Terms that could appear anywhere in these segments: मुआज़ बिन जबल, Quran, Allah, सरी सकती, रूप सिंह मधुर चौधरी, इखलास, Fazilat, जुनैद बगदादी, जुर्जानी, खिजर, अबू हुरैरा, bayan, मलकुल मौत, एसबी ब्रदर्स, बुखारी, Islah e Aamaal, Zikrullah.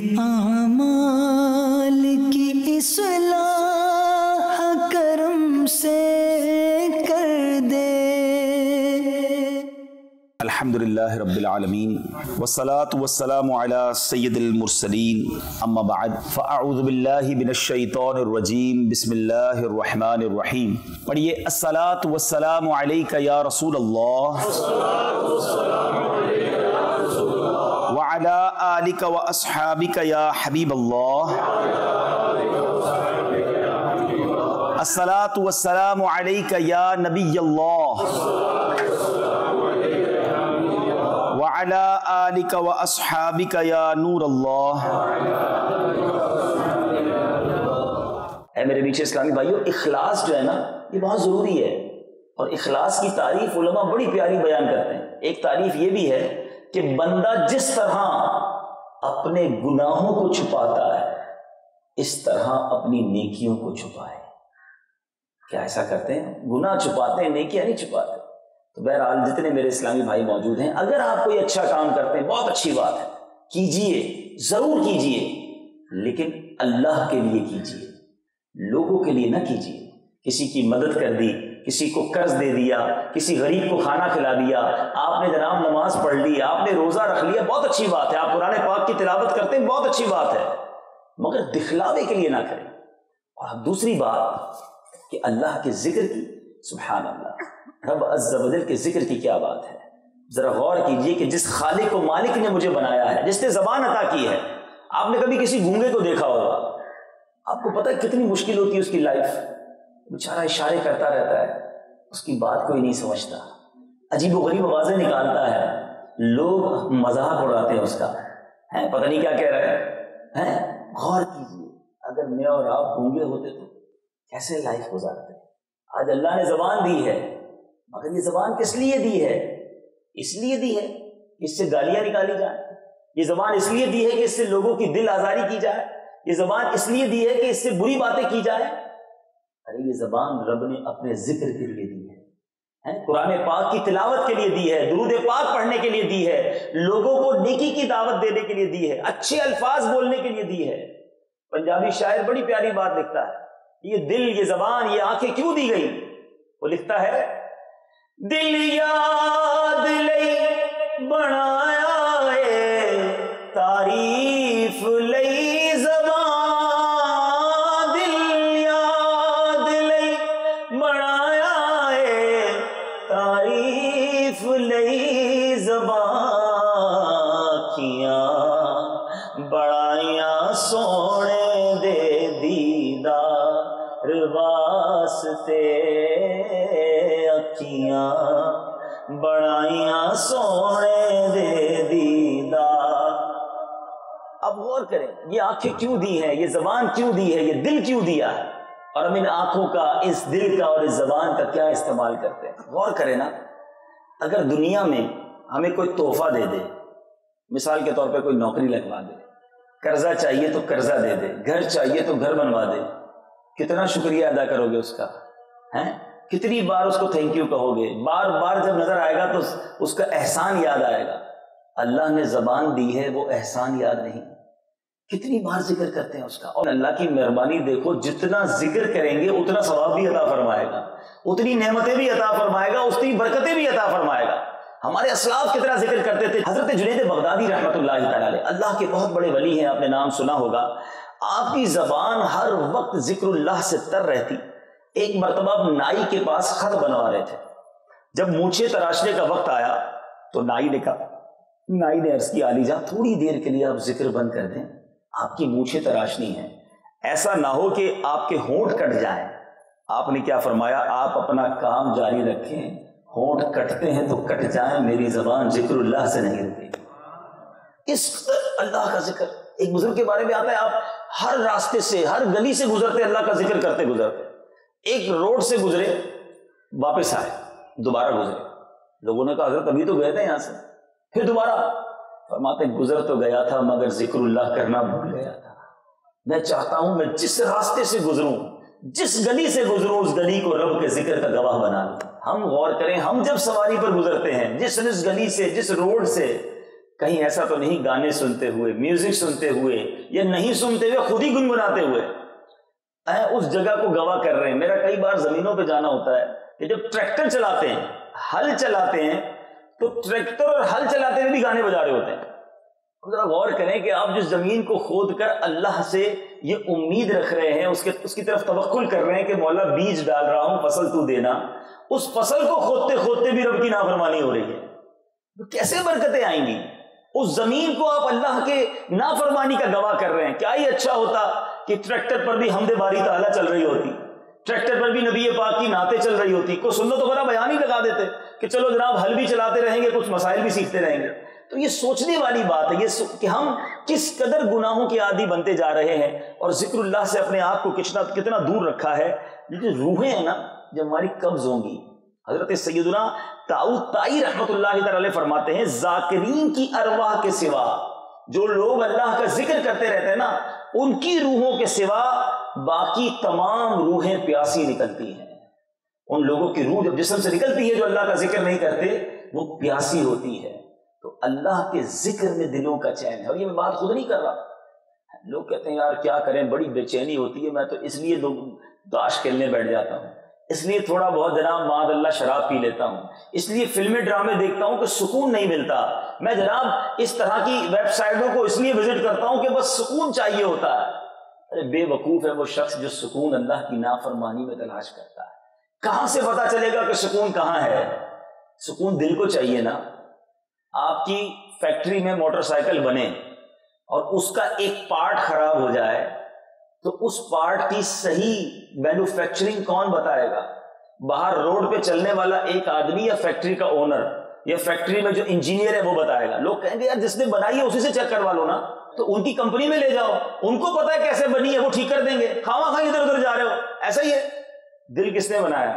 आमाल की इस्लाह करम से कर दे। अल्हम्दुलिल्लाह रब्बिल आलमीन वस्सलातु वस्सलामु अला सय्यिदिल मुरसलीन अम्मा बाद फअऊज़ु बिल्लाहि मिनश शैतानिर रजीम बिस्मिल्लाहिर रहमानिर रहीम। पढ़िए अस्सलातु वस्सलामु अलैका या रसूल अल्लाह व अला आलिका व अस्हाबिका या हबीब अल्लाह। अस्सलातु वस्सलामु अलैका या नबी अल्लाह अला आलिका व अस्हाबिका या नूर अल्लाह। मेरे पीछे इस्लामी भाइयों, इखलास जो है ना, ये बहुत ज़रूरी है। और इखलास की तारीफ उलमा बड़ी प्यारी बयान करते हैं। एक तारीफ ये भी है कि बंदा जिस तरह अपने गुनाहों को छुपाता है, इस तरह अपनी नेकियों को छुपाए। क्या ऐसा करते हैं? गुनाह छुपाते हैं, नेकियां नहीं छुपाते। तो बहरहाल जितने मेरे इस्लामी भाई मौजूद हैं, अगर आप कोई अच्छा काम करते हैं, बहुत अच्छी बात है, कीजिए, जरूर कीजिए, लेकिन अल्लाह के लिए कीजिए, लोगों के लिए ना कीजिए। किसी की मदद कर दी, किसी को कर्ज दे दिया, किसी गरीब को खाना खिला दिया, आपने जनाब नमाज पढ़ ली, आपने रोजा रख लिया, बहुत अच्छी बात है, आप कुरान पाक की तिलावत करते हैं, बहुत अच्छी बात है, मगर दिखलावे के लिए ना करें। और दूसरी बात कि अल्लाह के जिक्र की, सुभान अल्लाह, रब अज़्ज़ा व जल के जिक्र की क्या बात है। जरा गौर कीजिए कि जिस खालिक को मालिक ने मुझे बनाया है, जिसने जबान अता की है, आपने कभी किसी गूंगे को देखा होगा, आपको पता है कितनी मुश्किल होती है उसकी लाइफ, बेचारा इशारे करता रहता है, उसकी बात कोई नहीं समझता, अजीबोगरीब आवाजें निकालता है, लोग मजाक उड़ाते हैं उसका, है पता नहीं क्या कह रहा है। गौर कीजिए, अगर मैं और आप गूंगे होते तो कैसे लाइफ गुजारते। आज अल्लाह ने जबान दी है, मगर ये जबान किस लिए दी है? इसलिए दी है इससे गालियां निकाली जाए, ये जबान इसलिए दी है कि इससे लोगों की दिल आजारी की जाए, ये जबान इसलिए दी है कि इससे बुरी बातें की जाए। अरे ये जबान रब ने अपने जिक्र के लिए दी है, कुरान पाक की तिलावत के लिए दी है, दुरूद पाक पढ़ने के लिए दी है, लोगों को नेकी की दावत देने के लिए दी है, अच्छे अल्फाज बोलने के लिए दी है। पंजाबी शायर बड़ी प्यारी बात लिखता है, ये दिल, ये जबान, ये आंखें क्यों दी गई? वो लिखता है, दिल याद लई बनाया है, तारीफ लई ज़बान, दिल याद लई बनाया है, तारीफ लई ज़बान, किया बड़ाया सोने दे दीदार वास्ते, बड़ाइयां सोने दे दीदा। अब गौर करें, ये आंखें क्यों दी हैं, ये जबान क्यों दी है, ये दिल क्यों दिया है, और हम इन आंखों का, इस दिल का और इस जबान का क्या इस्तेमाल करते हैं। गौर करें ना, अगर दुनिया में हमें कोई तोहफा दे दे, मिसाल के तौर पर कोई नौकरी लगवा दे, कर्जा चाहिए तो कर्जा दे दे, घर चाहिए तो घर बनवा दे, कितना शुक्रिया अदा करोगे उसका, है कितनी बार उसको थैंक यू कहोगे, बार बार जब नजर आएगा तो उसका एहसान याद आएगा। अल्लाह ने जबान दी है, वो एहसान याद नहीं, कितनी बार जिक्र करते हैं उसका। और अल्लाह की मेहरबानी देखो, जितना जिक्र करेंगे उतना सवाब भी अता फरमाएगा, उतनी नेमतें भी अता फरमाएगा, उतनी बरकतें भी अता फरमाएगा। हमारे असलाफ कितना जिक्र करते थे। हजरत जुनैद बगदादी रहमतुल्लाहि तआला अलैह, अल्लाह के बहुत बड़े वली हैं, आपने नाम सुना होगा, आपकी जबान हर वक्त जिक्रुल्लाह से तर रहती। एक मरतबा नाई के पास खत बनवा रहे थे, जब मूछे तराशने का वक्त आया तो नाई ने अर्ज किया, आलीजा थोड़ी देर के लिए आप जिक्र बंद कर दें, आपकी मूछे तराशनी है, ऐसा ना हो कि आपके होंठ कट जाए। आपने क्या फरमाया, आप अपना काम जारी रखें, होंठ कटते हैं तो कट जाए, मेरी जबान जिक्रुल्लाह से नहीं रुकेगी। इस अल्लाह का जिक्र, एक बुजुर्ग के बारे में आता है, आप हर रास्ते से, हर गली से गुजरते अल्लाह का जिक्र करते गुजरते, एक रोड से गुजरे, वापस आए, दोबारा गुजरे, लोगों ने कहा हजरत अभी तो गए थे यहां से, फिर दोबारा, फरमाते गुजर तो गया था मगर जिक्रुल्लाह करना भूल गया था। मैं चाहता हूं मैं जिस रास्ते से गुजरूं, जिस गली से गुजरूं, उस गली को रब के जिक्र का गवाह बना लूं। हम गौर करें, हम जब सवारी पर गुजरते हैं, जिस गली से, जिस रोड से कहीं ऐसा तो नहीं गाने सुनते हुए, म्यूजिक सुनते हुए या नहीं सुनते हुए खुद ही गुनगुनाते हुए उस जगह को गवाह कर रहे हैं। मेरा कई बार जमीनों पे जाना होता है कि जब ट्रैक्टर चलाते हैं, हल चलाते हैं, तो ट्रैक्टर और हल चलाते हुए भी गाने बजा रहे होते हैं। हम जरा गौर करें कि आप जिस जमीन को खोद कर अल्लाह से ये उम्मीद रख रहे हैं, उसकी तरफ तवक्कुल कर रहे हैं कि मौला बीज डाल रहा हूं, फसल तू देना, उस फसल को खोदते खोदते भी रब की नाफरमानी हो रही है, तो कैसे बरकतें आएंगी? उस जमीन को आप अल्लाह के नाफरमानी का गवाह कर रहे हैं। क्या ये अच्छा होता कि ट्रैक्टर पर भी हमदे बारी ताला चल रही होती, ट्रैक्टर पर भी नबी पाक की नाते चल रही होती, को सुनना तो बड़ा बयान ही लगा देते कि चलो जनाब हल भी चलाते रहेंगे, कुछ मसाइल भी सीखते रहेंगे। तो ये सोचने वाली बात है ये कि हम किस कदर गुनाहों के आदी बनते जा रहे हैं और जिक्रुल्लाह से अपने आप को कितना दूर रखा है। जो रूहें हैं ना, जब हमारी कब्ज होंगी, हजरत सैयदना ताई रहमतुल्लाह अलैह फरमाते हैं, जाकिरीन की अरवाह के सिवा, जो लोग अल्लाह का जिक्र करते रहते हैं ना, उनकी रूहों के सिवा बाकी तमाम रूहें प्यासी निकलती हैं। उन लोगों की रूह जब जिस्म से निकलती है जो अल्लाह का जिक्र नहीं करते, वो प्यासी होती है। तो अल्लाह के जिक्र में दिलों का चैन है। और ये मैं बात खुद नहीं कर रहा, लोग कहते हैं यार क्या करें, बड़ी बेचैनी होती है, मैं तो इसलिए ताश खेलने बैठ जाता हूँ, इसलिए थोड़ा बहुत जनाब माद अल्लाह शराब पी लेता हूँ, इसलिए फिल्में ड्रामे देखता हूँ कि सुकून नहीं मिलता, मैं जनाब इस तरह की वेबसाइटों को इसलिए विजिट करता हूँ कि बस सुकून चाहिए होता है। अरे बेवकूफ़ है वो शख्स जो सुकून अल्लाह की नाफरमानी में तलाश करता है। कहाँ से पता चलेगा कि सुकून कहाँ है? सुकून दिल को चाहिए ना। आपकी फैक्ट्री में मोटरसाइकिल बने और उसका एक पार्ट खराब हो जाए तो उस पार्ट की सही मैन्युफैक्चरिंग कौन बताएगा? बाहर रोड पे चलने वाला एक आदमी या फैक्ट्री का ओनर या फैक्ट्री में जो इंजीनियर है वो बताएगा? लोग कहेंगे यार जिसने बनाई है उसी से चेक करवा लो ना, तो उनकी कंपनी में ले जाओ, उनको पता है कैसे बनी है, वो ठीक कर देंगे। खामा खा इधर उधर जा रहे हो, ऐसा ही है। दिल किसने बनाया?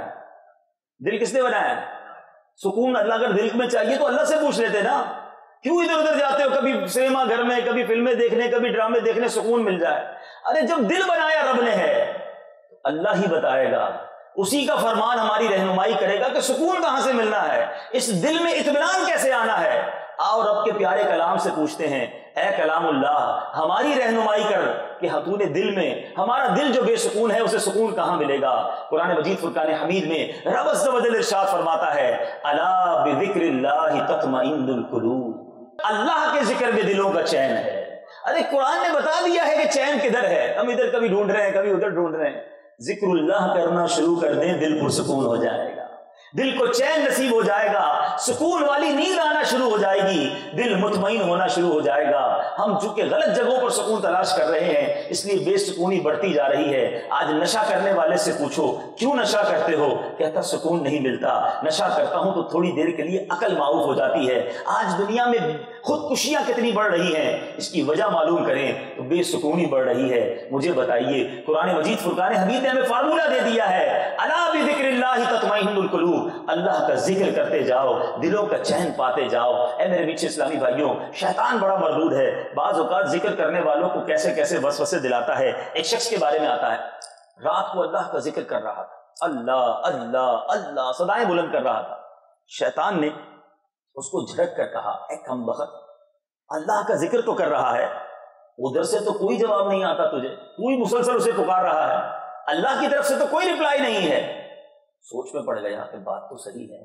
दिल किसने बनाया? सुकून अल्लाह अगर दिल में चाहिए तो अल्लाह से पूछ लेते ना, क्यों इधर उधर जाते हो, कभी सिनेमा घर में, कभी फिल्में देखने, कभी ड्रामे देखने, सुकून मिल जाए। अरे जब दिल बनाया रब ने है, अल्लाह ही बताएगा, उसी का फरमान हमारी रहनुमाई करेगा कि सुकून कहां से मिलना है, इस दिल में इत्मीनान कैसे आना है। आओ रब के प्यारे कलाम से पूछते हैं, ए कलामुल्लाह हमारी रहनुमाई कर कि तूने दिल में, हमारा दिल जो बेसुकून है उसे सुकून कहां मिलेगा। कुरान मजीद फुरकान हमीद में रब अज़्ज़ व जल इरशाद फरमाता है, अला बिज़िक्रिल्लाह तत्मइन्नुल कुलूब, अल्लाह के जिक्र में दिलों का चैन है। अरे कुरान ने बता दिया है कि चैन किधर है, हम इधर कभी ढूंढ रहे हैं, कभी उधर ढूंढ रहे हैं। जिक्रुल्लाह करना शुरू कर दें, दिल पुरसुकून हो जाएगा, दिल को चैन नसीब हो जाएगा, सुकून वाली नींद आना शुरू हो जाएगी, दिल मुतमईन होना शुरू हो जाएगा। हम चूंकि गलत जगहों पर सुकून तलाश कर रहे हैं, इसलिए बेसुकूनी बढ़ती जा रही है। आज नशा करने वाले से पूछो क्यों नशा करते हो, कहता सुकून नहीं मिलता, नशा करता हूं तो थोड़ी देर के लिए अकल मायूफ हो जाती है। आज दुनिया में खुदकुशियां कितनी बढ़ रही हैं, इसकी वजह मालूम करें तो बेसुकूनी बढ़ रही है। मुझे बताइए, कुरान मजीद फुरकान हमीद ने हमें फार्मूला दे दिया है, अला बिज़िक्रिल्लाह तत्मइन्नुल कुलूब, अल्लाह का जिक्र करते जाओ, दिलों का चैन पाते जाओ। ए मेरे बीच इस्लामी भाइयों, शैतान बड़ा मरदूद है, बाज़ औक़ात जिक्र करने वालों को कैसे कैसे वसवसे दिलाता है। एक शख्स के बारे में आता है, रात को अल्लाह का जिक्र कर रहा था, अल्लाह अल्लाह अल्लाह सदाएं बुलंद कर रहा था। शैतान ने उसको झटक कर कहा, ए कमबख्त, अल्लाह का जिक्र तो कर रहा है, उधर से तो कोई जवाब नहीं आता तुझे, कोई मुसलसल उसे पुकार रहा है, अल्लाह की तरफ से तो कोई रिप्लाई नहीं है। सोच में पड़ गया कि बात तो सही है,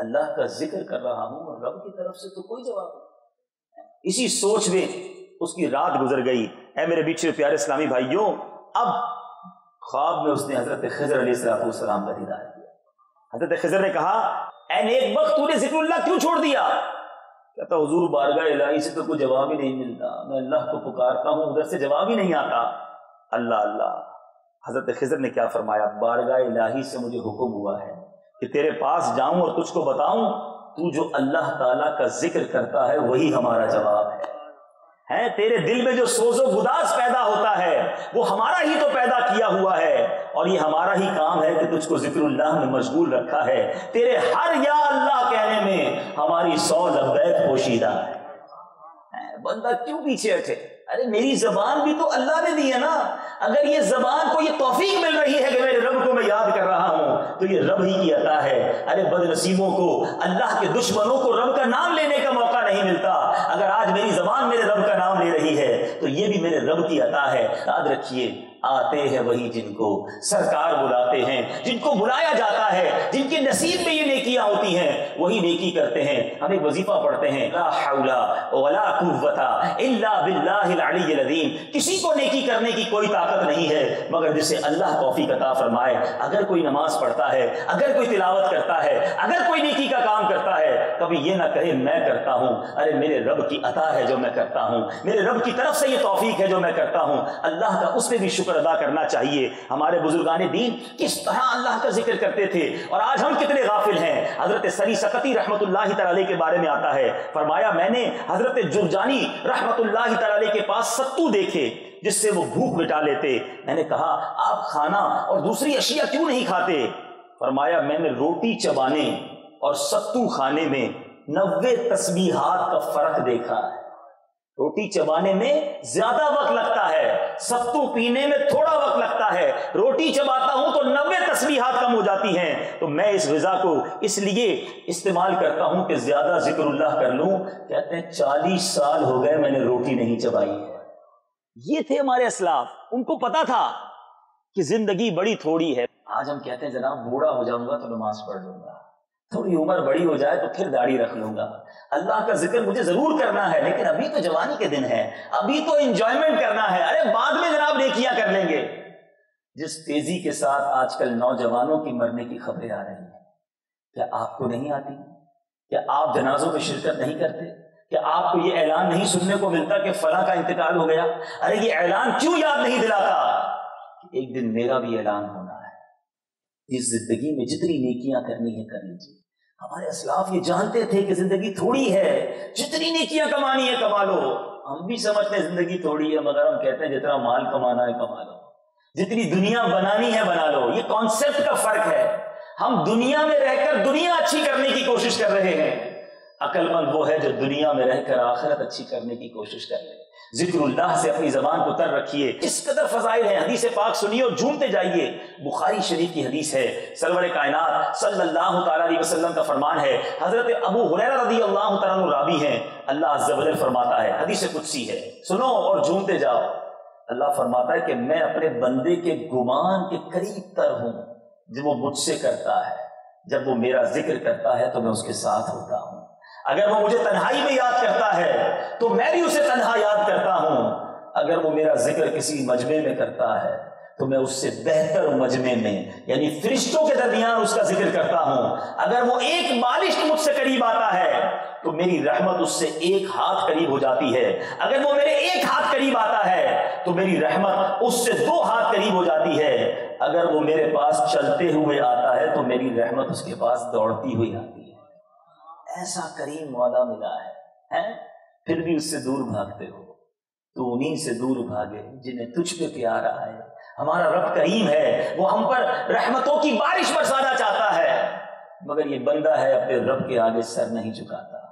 अल्लाह का जिक्र कर रहा हूं और रब की तरफ से तो कोई जवाब नहीं। इसी सोच में उसकी रात गुजर गई। ऐ मेरे बीचे प्यारे इस्लामी भाइयों, अब ख्वाब में उसने हजरत खिजर अलैहिस्सलाम का दीदार किया। हजरत खिजर ने कहा, ऐ नेकबख्त, तूने जिक्रुल्लाह क्यों छोड़ दिया? कहता हुजूर बारगाह इलाही से तो कोई जवाब ही नहीं मिलता, मैं अल्लाह को पुकारता हूँ उधर से जवाब ही नहीं आता, अल्लाह अल्लाह। हजरत खिजर ने क्या फरमाया, बारगाह इलाही से मुझे हुक्म हुआ है कि तेरे पास जाऊं और तुझको बताऊं, तू जो अल्लाह ताला का जिक्र करता है वही हमारा जवाब है। तेरे दिल में जो सोजो गुदास पैदा होता है वो हमारा ही तो पैदा किया हुआ है, और ये हमारा ही काम है कि तुझको जिक्रुल्लाह में मशगूल रखा है। तेरे हर या अल्लाह कहने में हमारी सौ लब्बैक पोशीदा है। बंदा क्यों पीछे हटे? अरे मेरी जबान भी तो अल्लाह ने दी है ना, अगर ये जबान को ये तौफीक मिल रही है कि मेरे रब को मैं याद कर रहा हूं तो ये रब ही की अता है। अरे बदनसीबों को, अल्लाह के दुश्मनों को रब का नाम लेने का मौका नहीं मिलता। अगर आज मेरी जबान मेरे रब का नाम ले रही है तो ये भी मेरे रब की अता है। याद रखिए, आते हैं वही जिनको सरकार बुलाते हैं, जिनको बुलाया जाता है, जिनके नसीब में ये नेकियां होती हैं वही नेकी करते हैं। हम एक वजीफा पढ़ते हैं, ला हौला वला कुव्वता इल्ला बिल्लाहिल अलिय्यिल अज़ीम। किसी को नेकी करने की कोई ताकत नहीं है मगर जिसे अल्लाह तौफीक अता फरमाए। अगर कोई नमाज पढ़ता है, अगर कोई तिलावत करता है, अगर कोई नेकी का काम करता है, कभी ये ना कहे मैं करता हूँ। अरे मेरे रब की अता है जो मैं करता हूँ, मेरे रब की तरफ से ये तौफीक है जो मैं करता हूँ। अल्लाह का उसमें भी अदा करना चाहिए। हमारे बुजुर्गाने दीन किस तरह अल्लाह का जिक्र करते थे और आज हम कितने गाफिल हैं। हजरत सरी सकती रहमतुल्लाही तआला अलैह के बारे में आता है, फरमाया मैंने हजरत जुर्जानी रहमतुल्लाही तआला अलैह के पास सत्तू देखे जिससे वो भूख मिटा लेते। मैंने कहा आप खाना और दूसरी अशिया क्यों नहीं खाते? फरमाया मैंने रोटी चबाने और सत्तू खाने में 90 तस्बीहात का फर्क देखा है। रोटी चबाने में ज्यादा वक्त लगता है, सत्तू पीने में थोड़ा वक्त लगता है। रोटी चबाता हूं तो 90 तस्बीहात कम हो जाती हैं। तो मैं इस ग़िज़ा को इसलिए इस्तेमाल करता हूं कि ज्यादा जिक्रुल्लाह कर लूं। कहते हैं 40 साल हो गए मैंने रोटी नहीं चबाई है। ये थे हमारे असलाफ, उनको पता था कि जिंदगी बड़ी थोड़ी है। आज हम कहते हैं जनाब बूढ़ा हो जाऊंगा तो नमाज पढ़ लूंगा, थोड़ी उम्र बड़ी हो जाए तो फिर दाढ़ी रख लूंगा। अल्लाह का जिक्र मुझे जरूर करना है लेकिन अभी तो जवानी के दिन है, अभी तो एंजॉयमेंट करना है। अरे बाद में जनाब नेकियां कर लेंगे। जिस तेजी के साथ आजकल नौजवानों की मरने की खबरें आ रही हैं, क्या आपको नहीं आती? क्या आप जनाजों में शिरकत नहीं करते? क्या आपको ये ऐलान नहीं सुनने को मिलता कि फला का इंतकाल हो गया? अरे ये ऐलान क्यों याद नहीं दिलाता? एक दिन मेरा भी ऐलान होना है। इस जिंदगी में जितनी नेकियां करनी है कर लीजिए। हमारे असलाफ ये जानते थे कि जिंदगी थोड़ी है, जितनी नेकियां कमानी है कमा लो। हम भी समझते हैं जिंदगी थोड़ी है मगर हम कहते हैं जितना माल कमाना है कमा लो, जितनी दुनिया बनानी है बना लो। ये कॉन्सेप्ट का फर्क है। हम दुनिया में रहकर दुनिया अच्छी करने की कोशिश कर रहे हैं। अक्लमंद वो है जो दुनिया में रहकर आखिरत अच्छी करने की कोशिश कर रहे हैं। जिक्रुल्लाह से अपनी जबान को तर रखिए। किस कदर फजाइल है। हदीस पाक सुनिए और झूमते जाइए। बुखारी शरीफ की हदीस है, सरवर कायनात सल्लल्लाहु तआला अलैहि वसल्लम का फरमान है। हजरत अबू हुरैरा रदियल्लाहु तआला अन्हु रावी हैं। अल्लाह अज़्ज़ा वजल फरमाता है, हदीस कुदसी है, सुनो और झूमते जाओ। अल्लाह फरमाता है कि मैं अपने बंदे के गुमान के करीब तर हूँ जब वो मुझसे करता है, जब वो मेरा जिक्र करता है तो मैं उसके साथ होता हूँ। अगर वो मुझे तन्हाई में याद करता है तो मैं भी उसे तन्हा याद करता हूं। अगर वो मेरा जिक्र किसी मजमे में करता है तो मैं उससे बेहतर मजमे में यानी फरिश्तों के दरमियान उसका जिक्र करता हूं। अगर वो एक बालिश मुझसे करीब आता है तो मेरी रहमत उससे एक हाथ करीब हो जाती है। अगर वो मेरे एक हाथ करीब आता है तो मेरी रहमत उससे 2 हाथ करीब हो जाती है। अगर वो मेरे पास चलते हुए आता है तो मेरी रहमत उसके पास दौड़ती हुई आती है। ऐसा करीम मौला मिला है? फिर भी उससे दूर भागते हो तो उन्हीं से दूर भागे जिन्हें तुझ पे प्यार आए। हमारा रब करीम है, वो हम पर रहमतों की बारिश बरसाना चाहता है मगर ये बंदा है अपने रब के आगे सर नहीं झुकाता,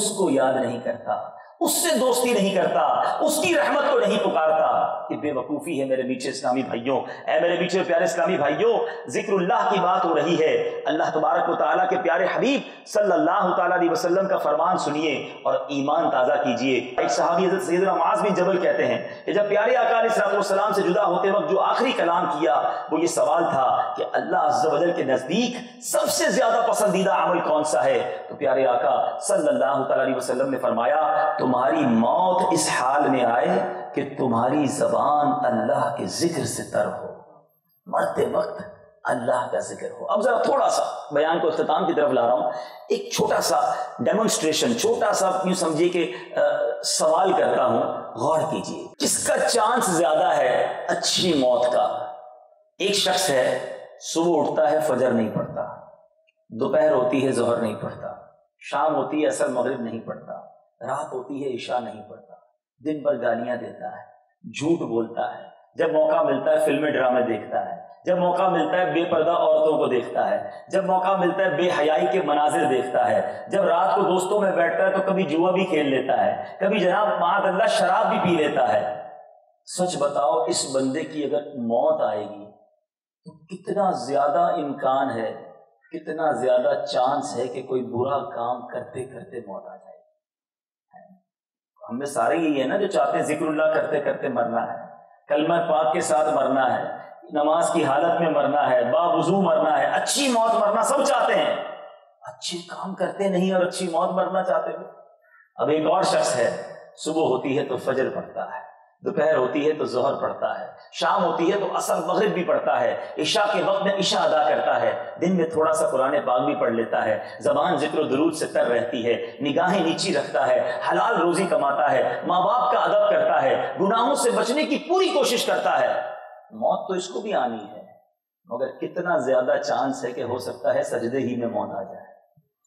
उसको याद नहीं करता, उससे दोस्ती नहीं करता, उसकी रहमत को नहीं पुकारता। कि बेवकूफ़ी है मेरे मीठे इस्लामी भाइयों, ऐ मेरे मीठे प्यारे इस्लामी भाइयों, जिक्रुल्लाह की बात हो रही है। अल्लाह तबारक व तआला के प्यारे हबीब सल्लल्लाहु तआला अलैहि वसल्लम का फरमान सुनिए और ईमान ताज़ा कीजिए। एक सहाबी हज़रत सय्यदना मुआज़ बिन जबल कहते हैं कि जब प्यारे आका अलैहिस्सलातु वस्सलाम से जुदा होते वक्त जो आखिरी कलाम किया वो ये सवाल था कि अल्लाह अज़्ज़ा वजल के नज़दीक सबसे ज़्यादा पसंदीदा अमल कौन सा है? तो प्यारे आका सल्लल्लाहु तआला अलैहि वसल्लम ने फरमाया तुम्हारी मौत इस हाल में आए कि तुम्हारी जबान अल्लाह के जिक्र से तर हो, मरते वक्त अल्लाह का जिक्र हो। अब जरा थोड़ा सा बयान को इख्तिताम की तरफ ला रहा हूं। एक छोटा सा डेमोन्स्ट्रेशन, छोटा सा यूं समझिए कि सवाल करता हूं, गौर कीजिए। किसका चांस ज्यादा है अच्छी मौत का? एक शख्स है, सुबह उठता है फजर नहीं पड़ता, दोपहर होती है जोहर नहीं पड़ता, शाम होती है असर मगरिब नहीं पड़ता, रात होती है ईशा नहीं पड़ता, दिन भर गालियां देता है, झूठ बोलता है, जब मौका मिलता है फिल्में ड्रामे देखता है, जब मौका मिलता है बेपर्दा औरतों को देखता है, जब मौका मिलता है बेहयाई के मनाजिर देखता है, जब रात को दोस्तों में बैठता है तो कभी जुआ भी खेल लेता है, कभी जनाब मादल्ला शराब भी पी लेता है। सच बताओ, इस बंदे की अगर मौत आएगी तो कितना ज्यादा इम्कान है, कितना ज्यादा चांस है कि कोई बुरा काम करते करते मौत आ जाएगी। हम में सारे यही है ना जो चाहते हैं जिक्रुल्लाह करते करते मरना है, कलमा पाक के साथ मरना है, नमाज की हालत में मरना है, बावजू मरना है, अच्छी मौत मरना सब चाहते हैं, अच्छे काम करते नहीं और अच्छी मौत मरना चाहते हो। अब एक और शख्स है, सुबह होती है तो फजर पढ़ता है, दोपहर होती है तो जोहर पढ़ता है, शाम होती है तो असर मगरिब भी पढ़ता है, ईशा के वक्त में ईशा अदा करता है, दिन में थोड़ा सा कुरान पाक भी पढ़ लेता है, जबान जिक्र दुरूद से तर रहती है, निगाहें नीची रखता है, हलाल रोजी कमाता है, माँ बाप का अदब करता है, गुनाहों से बचने की पूरी कोशिश करता है। मौत तो इसको भी आनी है, मगर कितना ज्यादा चांस है कि हो सकता है सजदे ही में मौत आ जाए।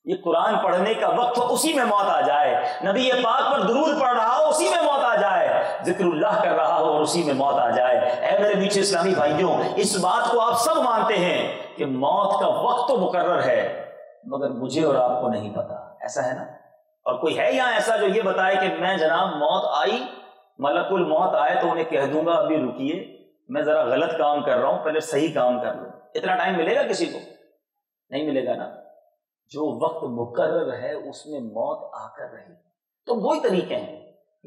ये कुरान पढ़ने का वक्त हो उसी में मौत आ जाए, नबी पाक पर दुरूद पढ़ रहा हो उसी में मौत आ जाए, जिक्रुल्लाह कर रहा हो और उसी में मौत आ जाए। ऐ मेरे बीच इस्लामी भाइयों, इस बात को आप सब मानते हैं कि मौत का वक्त तो मुकर्रर है, मगर मुझे और आपको नहीं पता, ऐसा है ना? और कोई है यहाँ ऐसा जो ये बताए कि मैं जनाब मौत आई, मलकुल मौत आए तो उन्हें कह दूंगा अभी रुकिए मैं जरा गलत काम कर रहा हूं, पहले सही काम कर लूं, इतना टाइम मिलेगा किसी को? नहीं मिलेगा ना। जो वक्त मुकर्रर है उसमें मौत आकर रही। तो दो ही तरीके हैं,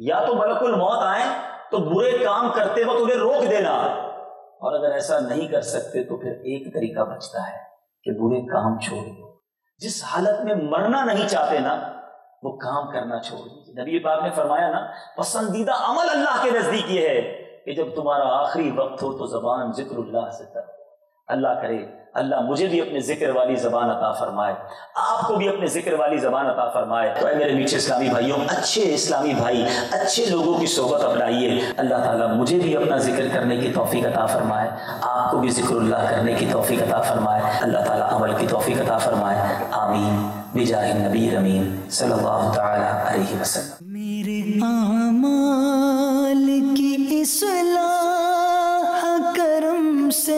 या तो मलकुल मौत आए तो बुरे काम करते वक्त उन्हें रोक देना, और अगर ऐसा नहीं कर सकते तो फिर एक तरीका बचता है कि बुरे काम छोड़ दो। जिस हालत में मरना नहीं चाहते ना, वो काम करना छोड़ दीजिए। नबी पाक ने फरमाया ना, पसंदीदा अमल अल्लाह के नजदीक ये है कि जब तुम्हारा आखिरी वक्त हो तो जबान जिक्रुल्लाह से तर। अल्लाह करे अल्लाह मुझे भी अपने जिक्र वाली जबान अता फरमाए, आपको भी अपने जिक्र वाली जबान अता फरमाए। तो मेरे मीठे इस्लामी भाइयों, अच्छे इस्लामी भाई, अच्छे लोगों की सोबत अपनाइए। अल्लाह ताला मुझे भी अपना जिक्र करने की तौफीक अता फरमाए, आपको भी जिक्रुल्लाह करने की तौफीक अता फरमाए। अल्लाह ताला अमल की तौफीक अता फरमाए, आमीन बिजाह नबी अमीन सल्लल्लाहु तआला अलैहि वसल्लम। मेरे आमाल की इस्लाह करम से